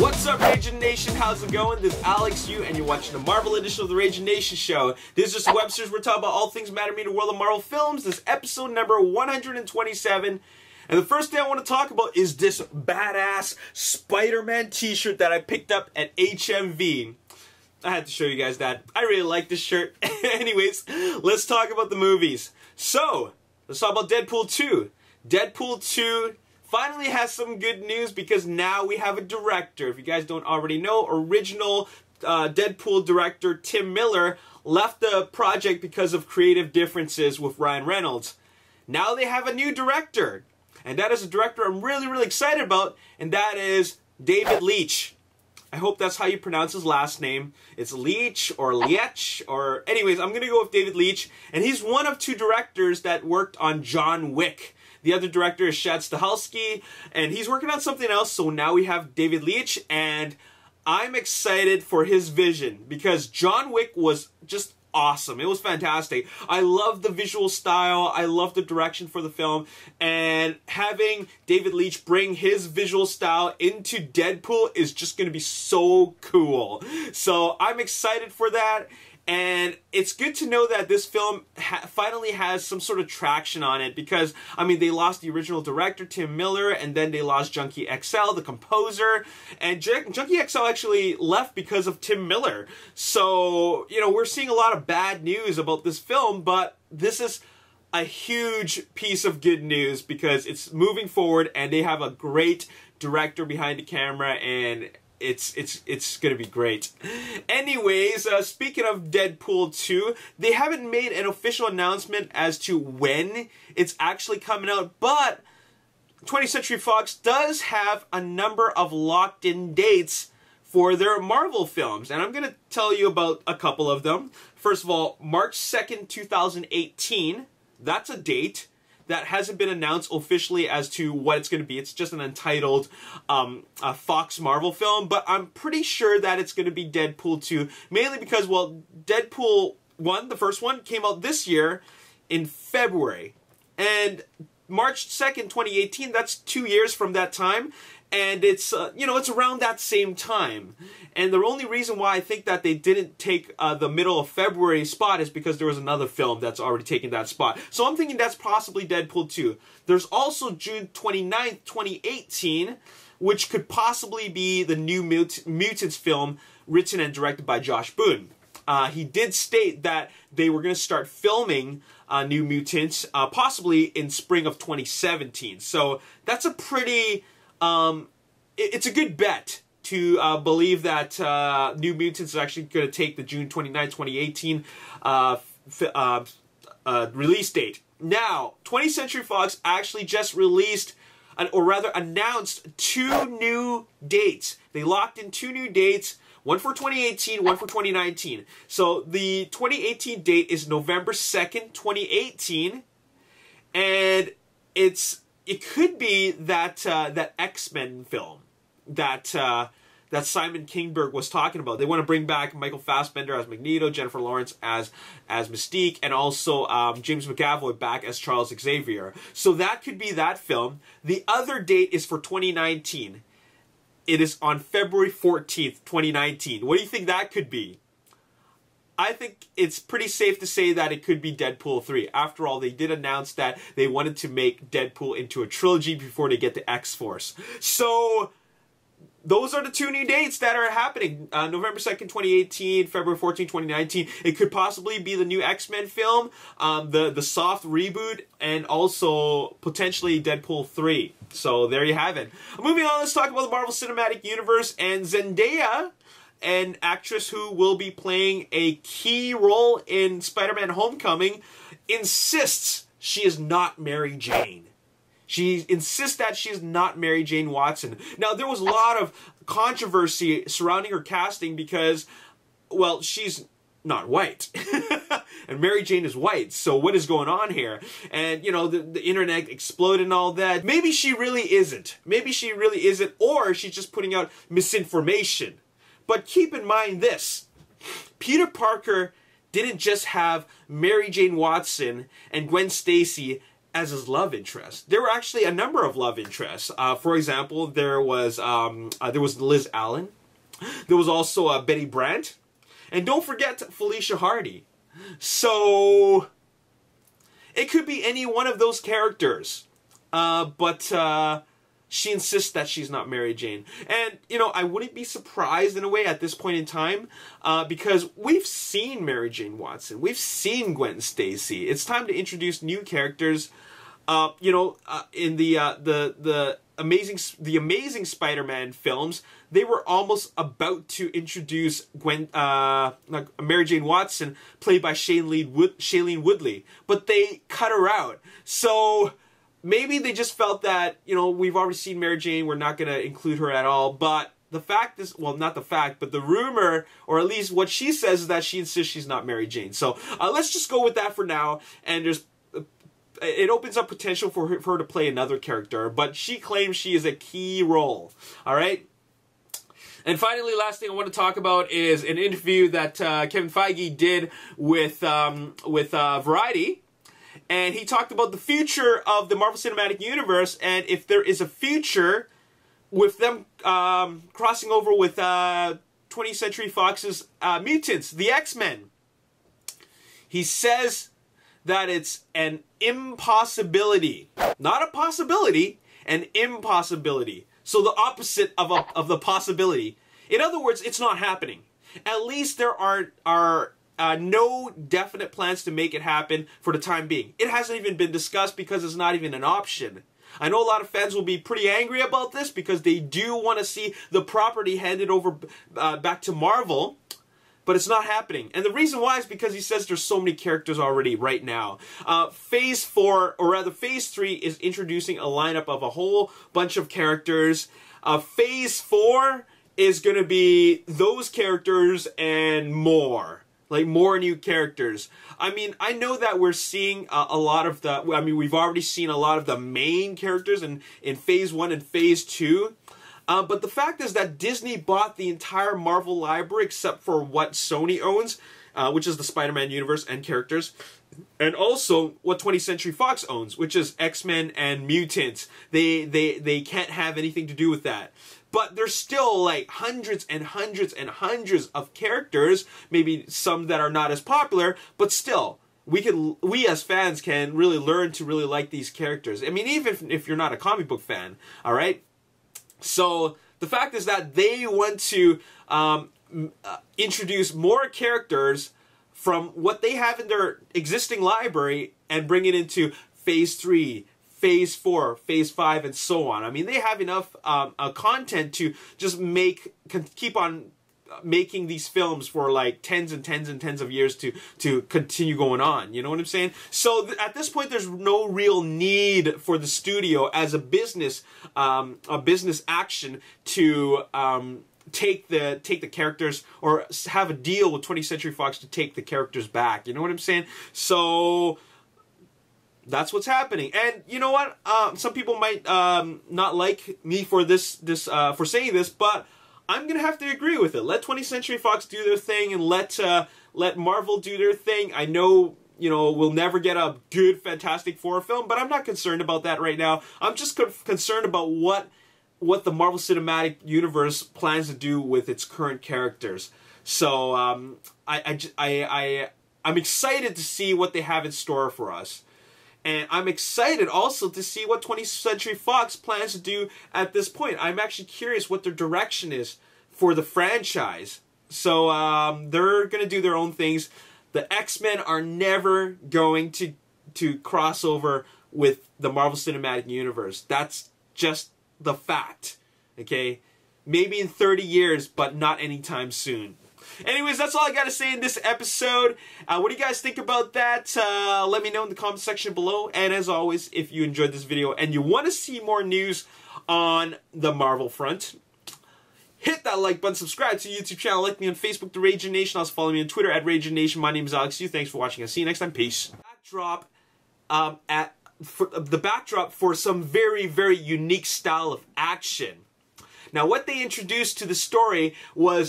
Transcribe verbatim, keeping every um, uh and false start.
What's up, Raging Nation? How's it going? This is Alex Yu, and you're watching the Marvel edition of the Raging Nation show. This is Webster's. We're talking about all things matter to me, the world of Marvel films. This is episode number one hundred twenty-seven. And the first thing I want to talk about is this badass Spider-Man t-shirt that I picked up at H M V. I had to show you guys that. I really like this shirt. Anyways, let's talk about the movies. So, let's talk about Deadpool two. Deadpool two finally has some good news because now we have a director. If you guys don't already know, original uh, Deadpool director Tim Miller left the project because of creative differences with Ryan Reynolds. Now they have a new director. And that is a director I'm really, really excited about, and that is David Leitch. I hope that's how you pronounce his last name. It's Leitch or Leitch or... Anyways, I'm going to go with David Leitch. And he's one of two directors that worked on John Wick. The other director is Chad Stahelski. And he's working on something else. So now we have David Leitch. And I'm excited for his vision. Because John Wick was just awesome. It was fantastic. I love the visual style. I love the direction for the film. And having David Leitch bring his visual style into Deadpool is just going to be so cool. So I'm excited for that. And it's good to know that this film ha finally has some sort of traction on it because, I mean, they lost the original director, Tim Miller, and then they lost Junkie X L, the composer. And J Junkie X L actually left because of Tim Miller. So, you know, we're seeing a lot of bad news about this film, but this is a huge piece of good news because it's moving forward and they have a great director behind the camera, and It's it's it's gonna be great. Anyways, uh, speaking of Deadpool two, they haven't made an official announcement as to when it's actually coming out, but twentieth century fox does have a number of locked-in dates for their Marvel films, and I'm gonna tell you about a couple of them. First of all, March second, two thousand eighteen. That's a date that hasn't been announced officially as to what it's going to be. It's just an untitled um, a Fox Marvel film, but I'm pretty sure that it's going to be Deadpool two, mainly because, well, Deadpool one, the first one, came out this year in February. And March second, twenty eighteen, that's two years from that time, and it's, uh, you know, it's around that same time. And the only reason why I think that they didn't take uh, the middle of February spot is because there was another film that's already taken that spot. So I'm thinking that's possibly Deadpool two. There's also June twenty-ninth, twenty eighteen, which could possibly be the New Mut- Mutants film written and directed by Josh Boone. Uh, he did state that they were going to start filming uh, New Mutants uh, possibly in spring of twenty seventeen. So that's a pretty... Um, it, it's a good bet to uh, believe that uh, New Mutants is actually going to take the June twenty-ninth, twenty eighteen uh, f uh, uh, release date. Now, twentieth century fox actually just released, an, or rather announced, two new dates. They locked in two new dates, one for twenty eighteen, one for twenty nineteen. So the twenty eighteen date is November second, twenty eighteen, and it's... It could be that uh, that X-Men film that uh, that Simon Kinberg was talking about. They want to bring back Michael Fassbender as Magneto, Jennifer Lawrence as as Mystique, and also um, James McAvoy back as Charles Xavier. So that could be that film. The other date is for twenty nineteen. It is on February fourteenth, twenty nineteen. What do you think that could be? I think it's pretty safe to say that it could be Deadpool three. After all, they did announce that they wanted to make Deadpool into a trilogy before they get to X-Force. So, those are the two new dates that are happening. Uh, November second, twenty eighteen, February fourteenth, twenty nineteen. It could possibly be the new X-Men film, um, the, the soft reboot, and also potentially Deadpool three. So, there you have it. Moving on, let's talk about the Marvel Cinematic Universe and Zendaya, an actress who will be playing a key role in Spider-Man Homecoming, insists she is not Mary Jane. She insists that she is not Mary Jane Watson. Now, there was a lot of controversy surrounding her casting because, well, she's not white. And Mary Jane is white, so what is going on here? And, you know, the, the internet exploded and all that. Maybe she really isn't. Maybe she really isn't, or she's just putting out misinformation. But keep in mind this, Peter Parker didn't just have Mary Jane Watson and Gwen Stacy as his love interest. There were actually a number of love interests. Uh, for example, there was um, uh, there was Liz Allen. There was also uh, Betty Brant, and don't forget Felicia Hardy. So it could be any one of those characters, uh, but uh, she insists that she's not Mary Jane. And, you know, I wouldn't be surprised in a way at this point in time, uh, because we've seen Mary Jane Watson. We've seen Gwen Stacy. It's time to introduce new characters, uh, you know, uh, in the, uh, the, the amazing, the amazing Spider-Man films. They were almost about to introduce Gwen, uh, Mary Jane Watson, played by Shailene Wood Shailene Woodley, but they cut her out. So maybe they just felt that, you know, we've already seen Mary Jane, we're not going to include her at all. But the fact is, well, not the fact, but the rumor, or at least what she says, is that she insists she's not Mary Jane. So uh, let's just go with that for now. And there's, uh, it opens up potential for her, for her to play another character, but she claims she is a key role. All right. And finally, last thing I want to talk about is an interview that uh, Kevin Feige did with um, with uh, Variety, and he talked about the future of the Marvel Cinematic Universe, and if there is a future with them um, crossing over with uh, twentieth Century Fox's uh, mutants, the X-Men. He says that it's an impossibility, not a possibility, an impossibility. So the opposite of a, of the possibility. In other words, it's not happening. At least there are are uh, no definite plans to make it happen for the time being. It hasn't even been discussed because it's not even an option. I know a lot of fans will be pretty angry about this because they do want to see the property handed over uh, back to Marvel, but it's not happening. And the reason why is because he says there's so many characters already right now. Uh, phase four, or rather phase three, is introducing a lineup of a whole bunch of characters. Uh, phase four is going to be those characters and more. Like, more new characters. I mean, I know that we're seeing uh, a lot of the, I mean, we've already seen a lot of the main characters in, in phase one and phase two. Uh, but the fact is that Disney bought the entire Marvel library except for what Sony owns, uh, which is the Spider-Man universe and characters, and also what twentieth Century Fox owns, which is X-Men and mutants. They they they can't have anything to do with that. But there's still like hundreds and hundreds and hundreds of characters, maybe some that are not as popular, but still. We can, we as fans can really learn to really like these characters. I mean, even if, if you're not a comic book fan, all right? So the fact is that they want to um, uh, introduce more characters from what they have in their existing library and bring it into phase three, phase four, phase five, and so on. I mean, they have enough um, uh, content to just make can keep on making these films for like tens and tens and tens of years to to continue going on. You know what I'm saying? So th at this point, there's no real need for the studio as a business um, a business action to um, take the take the characters or have a deal with twentieth Century Fox to take the characters back. You know what I'm saying? So that's what's happening. And you know what? Um, some people might um, not like me for this this uh, for saying this, but I'm going to have to agree with it. Let twentieth Century Fox do their thing and let uh, let Marvel do their thing. I know, you know, we'll never get a good Fantastic Four film, but I'm not concerned about that right now. I'm just con concerned about what what the Marvel Cinematic Universe plans to do with its current characters. So um, I, I, I, I, I'm excited to see what they have in store for us. And I'm excited also to see what twentieth Century Fox plans to do at this point. I'm actually curious what their direction is for the franchise. So um, they're going to do their own things. The X-Men are never going to, to cross over with the Marvel Cinematic Universe. That's just the fact. Okay? Maybe in thirty years, but not anytime soon. Anyways, that's all I got to say in this episode. Uh, what do you guys think about that? Uh, let me know in the comment section below. And as always, if you enjoyed this video and you want to see more news on the Marvel front, hit that like button, subscribe to the YouTube channel, like me on Facebook, The Raging Nation. Also follow me on Twitter, at Raging Nation. My name is Alex Yu. Thanks for watching. I'll see you next time. Peace. Backdrop, um, at, for, the backdrop for some very, very unique style of action. Now, what they introduced to the story was